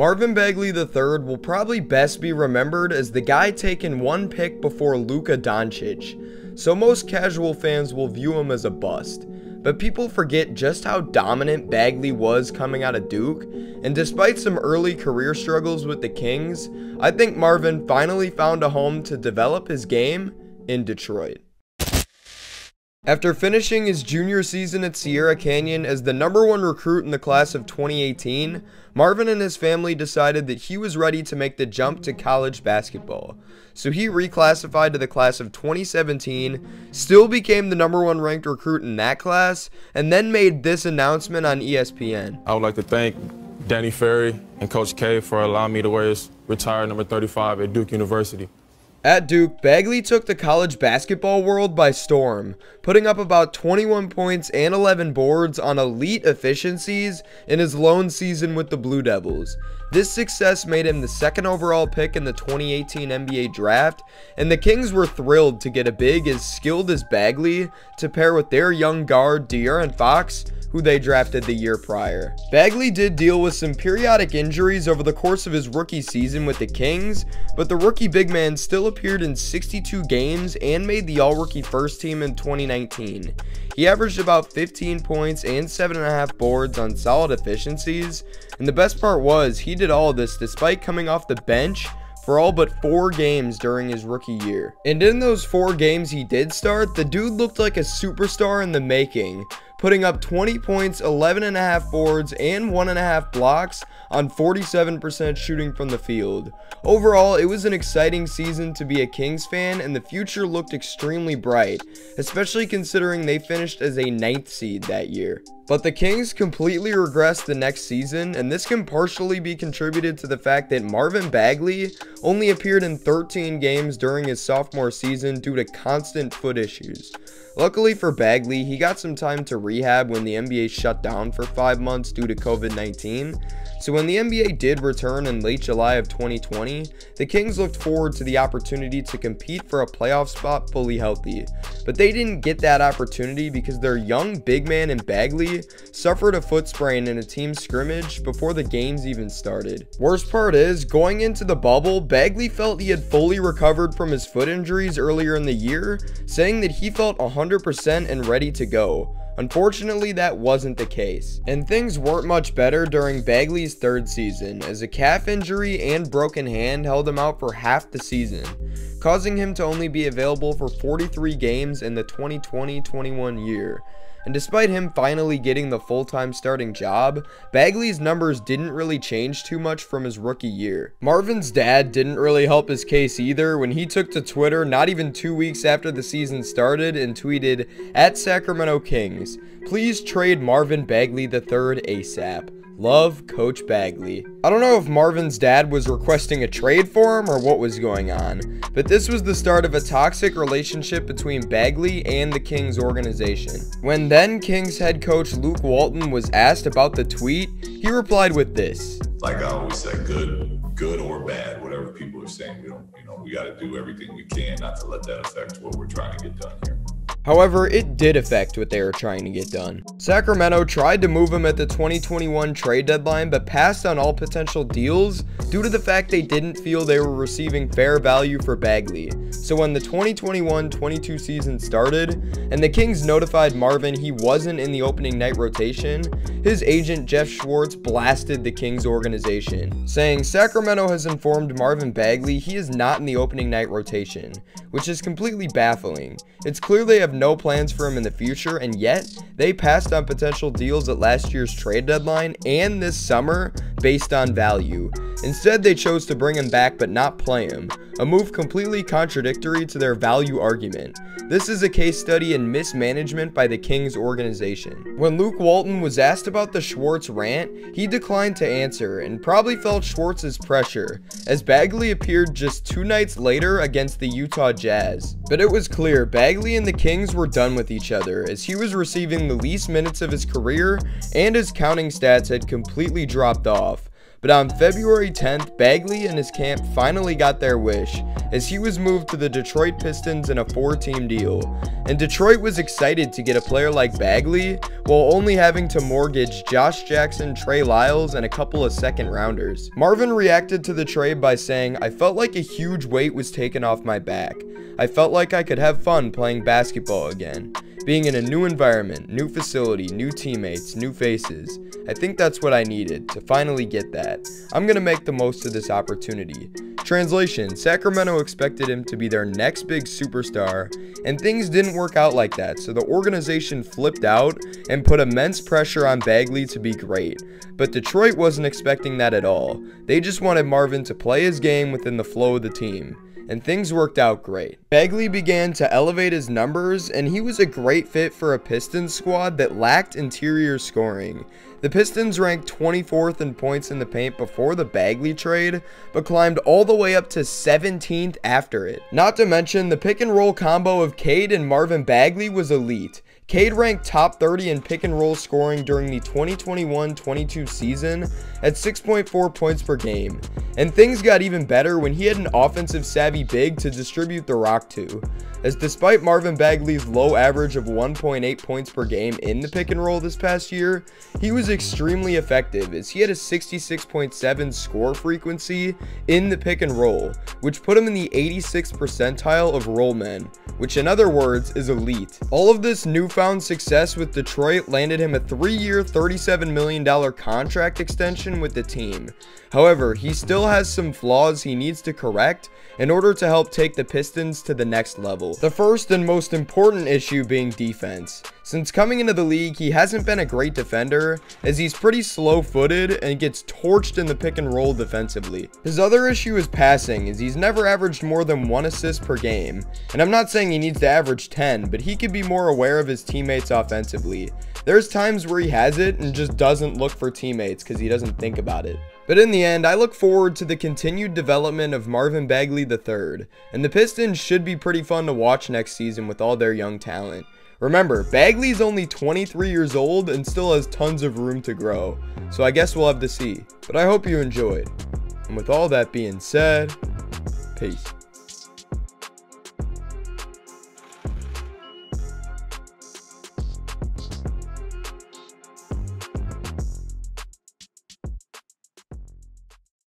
Marvin Bagley III will probably best be remembered as the guy taken one pick before Luka Doncic, so most casual fans will view him as a bust. But people forget just how dominant Bagley was coming out of Duke, and despite some early career struggles with the Kings, I think Marvin finally found a home to develop his game in Detroit. After finishing his junior season at Sierra Canyon as the #1 recruit in the class of 2018, Marvin and his family decided that he was ready to make the jump to college basketball. So he reclassified to the class of 2017, still became the #1 ranked recruit in that class, and then made this announcement on ESPN. I would like to thank Danny Ferry and Coach K for allowing me to wear his retired number 35 at Duke University. At Duke, Bagley took the college basketball world by storm, putting up about 21 points and 11 boards on elite efficiencies in his lone season with the Blue Devils. This success made him the 2nd overall pick in the 2018 NBA Draft, and the Kings were thrilled to get a big as skilled as Bagley to pair with their young guard De'Aaron Fox, who they drafted the year prior. Bagley did deal with some periodic injuries over the course of his rookie season with the Kings, but the rookie big man still appeared in 62 games and made the all-rookie first team in 2019. He averaged about 15 points and 7.5 boards on solid efficiencies, and the best part was he did all this despite coming off the bench for all but 4 games during his rookie year. And in those 4 games he did start, the dude looked like a superstar in the making, putting up 20 points, 11.5 boards, and 1.5 blocks on 47% shooting from the field. Overall, it was an exciting season to be a Kings fan, and the future looked extremely bright, especially considering they finished as a 9th seed that year. But the Kings completely regressed the next season, and this can partially be contributed to the fact that Marvin Bagley only appeared in 13 games during his sophomore season due to constant foot issues. Luckily for Bagley, he got some time to rehab when the NBA shut down for 5 months due to COVID-19, so when the NBA did return in late July of 2020, the Kings looked forward to the opportunity to compete for a playoff spot fully healthy, but they didn't get that opportunity because their young big man and Bagley suffered a foot sprain in a team scrimmage before the games even started. Worst part is, going into the bubble, Bagley felt he had fully recovered from his foot injuries earlier in the year, saying that he felt 100% and ready to go. Unfortunately, that wasn't the case, and things weren't much better during Bagley's 3rd season, as a calf injury and broken hand held him out for half the season, causing him to only be available for 43 games in the 2020-21 year. And despite him finally getting the full-time starting job, Bagley's numbers didn't really change too much from his rookie year. Marvin's dad didn't really help his case either when he took to Twitter not even 2 weeks after the season started and tweeted, "At Sacramento Kings, please trade Marvin Bagley III ASAP. Love, Coach Bagley." I don't know if Marvin's dad was requesting a trade for him or what was going on, but this was the start of a toxic relationship between Bagley and the Kings organization. When then Kings head coach Luke Walton was asked about the tweet, he replied with this. Like I always say, good or bad, whatever people are saying, we got to do everything we can not to let that affect what we're trying to get done here. However, it did affect what they were trying to get done. Sacramento tried to move him at the 2021 trade deadline, but passed on all potential deals due to the fact they didn't feel they were receiving fair value for Bagley. So when the 2021-22 season started, and the Kings notified Marvin he wasn't in the opening night rotation, his agent Jeff Schwartz blasted the Kings organization, saying Sacramento has informed Marvin Bagley he is not in the opening night rotation, which is completely baffling. It's clear they have no plans for him in the future, and yet they passed on potential deals at last year's trade deadline and this summer based on value. Instead, they chose to bring him back but not play him, a move completely contradictory to their value argument. This is a case study in mismanagement by the Kings organization. When Luke Walton was asked about the Schwartz rant, he declined to answer and probably felt Schwartz's pressure, as Bagley appeared just 2 nights later against the Utah Jazz. But it was clear Bagley and the Kings were done with each other, as he was receiving the least minutes of his career and his counting stats had completely dropped off. But on February 10th, Bagley and his camp finally got their wish, as he was moved to the Detroit Pistons in a 4-team deal. And Detroit was excited to get a player like Bagley, while only having to mortgage Josh Jackson, Trey Lyles, and a couple of second-rounders. Marvin reacted to the trade by saying, "I felt like a huge weight was taken off my back. I felt like I could have fun playing basketball again. Being in a new environment, new facility, new teammates, new faces. I think that's what I needed, to finally get that. I'm going to make the most of this opportunity." Translation: Sacramento expected him to be their next big superstar, and things didn't work out like that, so the organization flipped out and put immense pressure on Bagley to be great. But Detroit wasn't expecting that at all. They just wanted Marvin to play his game within the flow of the team. And things worked out great. Bagley began to elevate his numbers, and he was a great fit for a Pistons squad that lacked interior scoring. The Pistons ranked 24th in points in the paint before the Bagley trade, but climbed all the way up to 17th after it. Not to mention, the pick and roll combo of Cade and Marvin Bagley was elite. Cade ranked top 30 in pick and roll scoring during the 2021-22 season at 6.4 points per game, and things got even better when he had an offensive savvy big to distribute the rock to, as despite Marvin Bagley's low average of 1.8 points per game in the pick and roll this past year, he was extremely effective, as he had a 66.7 score frequency in the pick and roll, which put him in the 86th percentile of roll men, which in other words is elite. All of this newfound success with Detroit landed him a 3-year, $37 million contract extension with the team. However, he still has some flaws he needs to correct in order to help take the Pistons to the next level. The first and most important issue being defense. Since coming into the league, he hasn't been a great defender, as he's pretty slow-footed and gets torched in the pick and roll defensively. His other issue is passing, as he's never averaged more than 1 assist per game. And I'm not saying he needs to average 10, but he could be more aware of his teammates offensively. There's times where he has it and just doesn't look for teammates because he doesn't think about it. But in the end, I look forward to the continued development of Marvin Bagley III, and the Pistons should be pretty fun to watch next season with all their young talent. Remember, Bagley's only 23 years old and still has tons of room to grow, so I guess we'll have to see. But I hope you enjoyed. And with all that being said, peace.